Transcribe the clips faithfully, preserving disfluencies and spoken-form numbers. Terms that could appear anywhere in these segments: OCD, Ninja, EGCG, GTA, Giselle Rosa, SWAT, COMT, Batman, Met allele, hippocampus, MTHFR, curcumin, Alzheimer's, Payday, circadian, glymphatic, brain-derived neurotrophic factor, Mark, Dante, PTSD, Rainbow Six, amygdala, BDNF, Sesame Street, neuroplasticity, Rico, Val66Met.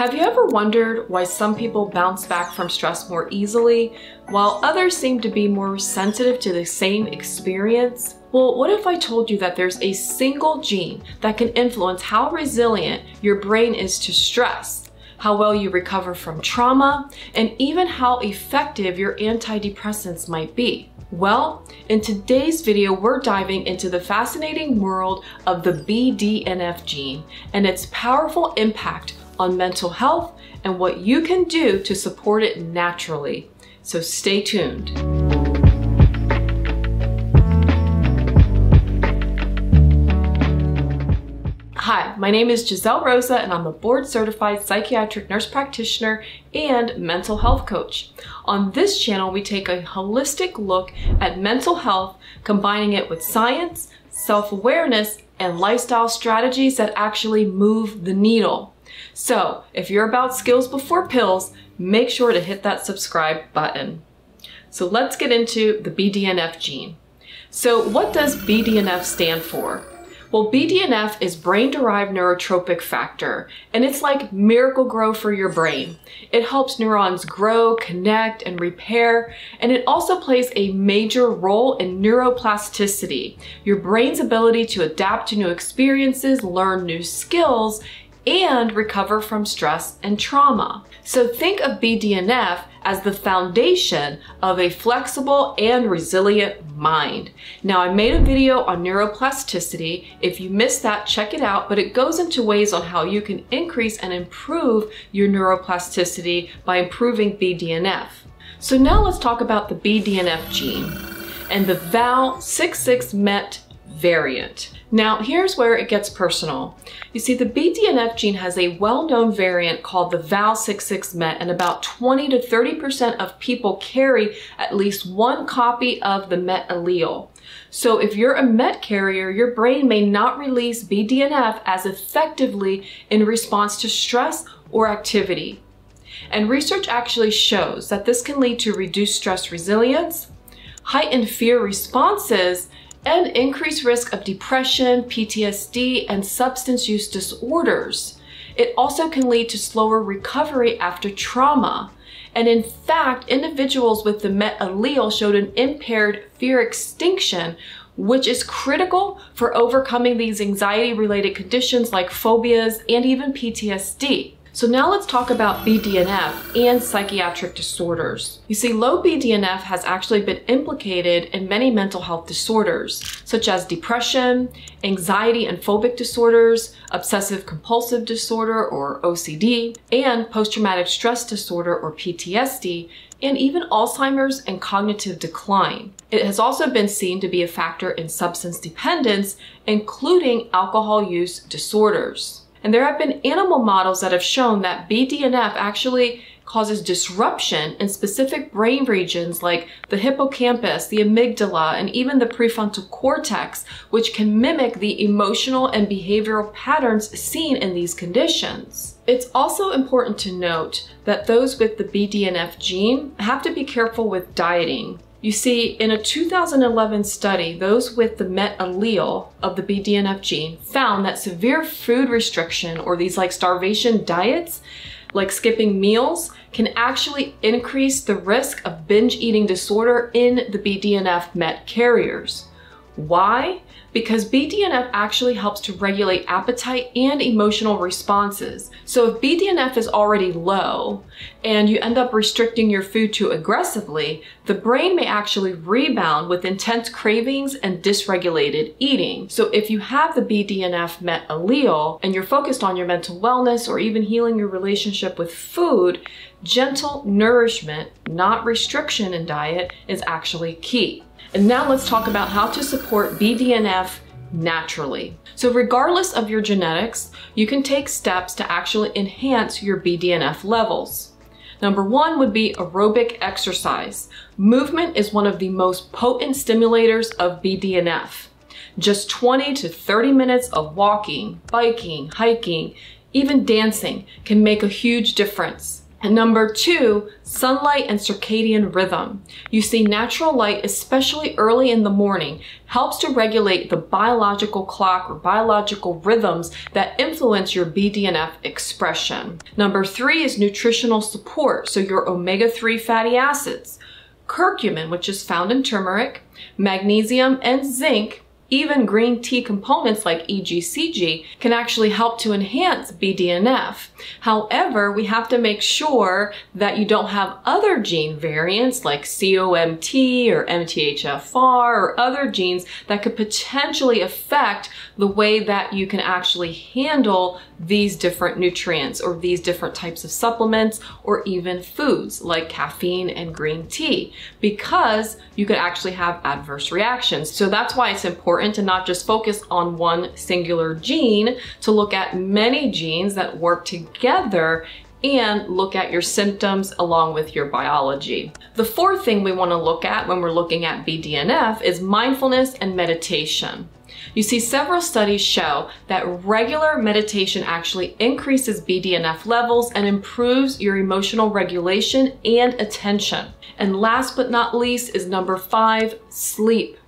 Have you ever wondered why some people bounce back from stress more easily, while others seem to be more sensitive to the same experience? Well, what if I told you that there's a single gene that can influence how resilient your brain is to stress, how well you recover from trauma, and even how effective your antidepressants might be? Well, in today's video, we're diving into the fascinating world of the B D N F gene and its powerful impact on mental health and what you can do to support it naturally. So stay tuned. Hi, my name is Giselle Rosa and I'm a board certified psychiatric nurse practitioner and mental health coach. On this channel, we take a holistic look at mental health, combining it with science, self-awareness, and lifestyle strategies that actually move the needle. So if you're about skills before pills, make sure to hit that subscribe button. So let's get into the B D N F gene. So what does B D N F stand for? Well, B D N F is brain-derived neurotropic factor, and it's like miracle grow for your brain. It helps neurons grow, connect, and repair, and it also plays a major role in neuroplasticity, your brain's ability to adapt to new experiences, learn new skills, and recover from stress and trauma. So think of B D N F as the foundation of a flexible and resilient mind. Now, I made a video on neuroplasticity. If you missed that, check it out, but it goes into ways on how you can increase and improve your neuroplasticity by improving B D N F. So now let's talk about the B D N F gene and the Val sixty-six Met variant. Now, here's where it gets personal. You see, the B D N F gene has a well-known variant called the Val sixty-six Met, and about twenty to thirty percent of people carry at least one copy of the Met allele. So if you're a Met carrier, your brain may not release B D N F as effectively in response to stress or activity. And research actually shows that this can lead to reduced stress resilience, heightened fear responses, and increased risk of depression, P T S D, and substance use disorders. It also can lead to slower recovery after trauma. And in fact, individuals with the Met allele showed an impaired fear extinction, which is critical for overcoming these anxiety-related conditions like phobias and even P T S D. So now let's talk about B D N F and psychiatric disorders. You see, low B D N F has actually been implicated in many mental health disorders, such as depression, anxiety and phobic disorders, obsessive compulsive disorder or O C D, and post-traumatic stress disorder or P T S D, and even Alzheimer's and cognitive decline. It has also been seen to be a factor in substance dependence, including alcohol use disorders. And there have been animal models that have shown that B D N F actually causes disruption in specific brain regions like the hippocampus, the amygdala, and even the prefrontal cortex, which can mimic the emotional and behavioral patterns seen in these conditions. It's also important to note that those with the B D N F gene have to be careful with dieting. You see, in a two thousand eleven study, those with the Met allele of the B D N F gene found that severe food restriction, or these like starvation diets, like skipping meals, can actually increase the risk of binge eating disorder in the B D N F Met carriers. Why? Because B D N F actually helps to regulate appetite and emotional responses. So if B D N F is already low and you end up restricting your food too aggressively, the brain may actually rebound with intense cravings and dysregulated eating. So if you have the B D N F Met allele and you're focused on your mental wellness or even healing your relationship with food, gentle nourishment, not restriction in diet, is actually key. And now let's talk about how to support B D N F naturally. So regardless of your genetics, you can take steps to actually enhance your B D N F levels. Number one would be aerobic exercise. Movement is one of the most potent stimulators of B D N F. Just twenty to thirty minutes of walking, biking, hiking, even dancing can make a huge difference. And number two, sunlight and circadian rhythm. You see, natural light, especially early in the morning, helps to regulate the biological clock or biological rhythms that influence your B D N F expression. Number three is nutritional support, so your omega three fatty acids, curcumin, which is found in turmeric, magnesium and zinc. Even green tea components like E G C G can actually help to enhance B D N F. However, we have to make sure that you don't have other gene variants like C O M T or M T H F R or other genes that could potentially affect the way that you can actually handle these different nutrients or these different types of supplements or even foods like caffeine and green tea, because you could actually have adverse reactions. So that's why it's important to not just focus on one singular gene, to look at many genes that work together and look at your symptoms along with your biology. The fourth thing we want to look at when we're looking at B D N F is mindfulness and meditation. You see, several studies show that regular meditation actually increases B D N F levels and improves your emotional regulation and attention. And last but not least is number five, sleep.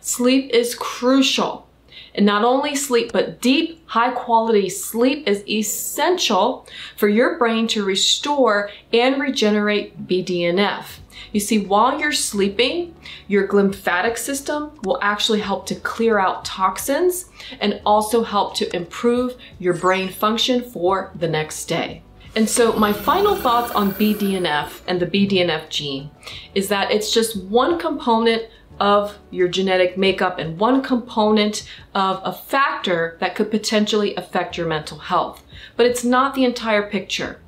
Sleep is crucial, and not only sleep, but deep, high quality sleep is essential for your brain to restore and regenerate B D N F. You see, while you're sleeping, your glymphatic system will actually help to clear out toxins and also help to improve your brain function for the next day. And so my final thoughts on B D N F and the B D N F gene is that it's just one component of your genetic makeup and one component of a factor that could potentially affect your mental health. But it's not the entire picture.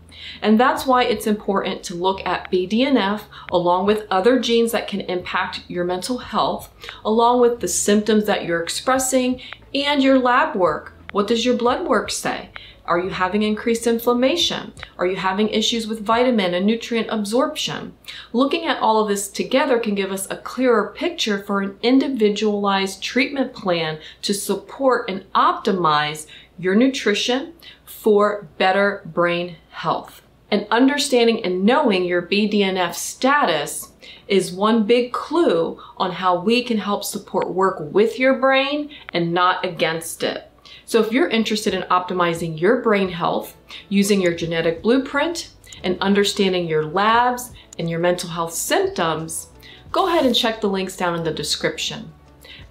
And that's why it's important to look at B D N F along with other genes that can impact your mental health, along with the symptoms that you're expressing and your lab work. What does your blood work say? Are you having increased inflammation? Are you having issues with vitamin and nutrient absorption? Looking at all of this together can give us a clearer picture for an individualized treatment plan to support and optimize your nutrition for better brain health. And understanding and knowing your B D N F status is one big clue on how we can help support work with your brain and not against it. So if you're interested in optimizing your brain health, using your genetic blueprint, and understanding your labs and your mental health symptoms, go ahead and check the links down in the description.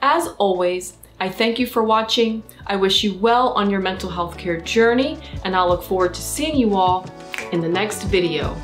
As always, I thank you for watching. I wish you well on your mental health care journey, and I'll look forward to seeing you all in the next video.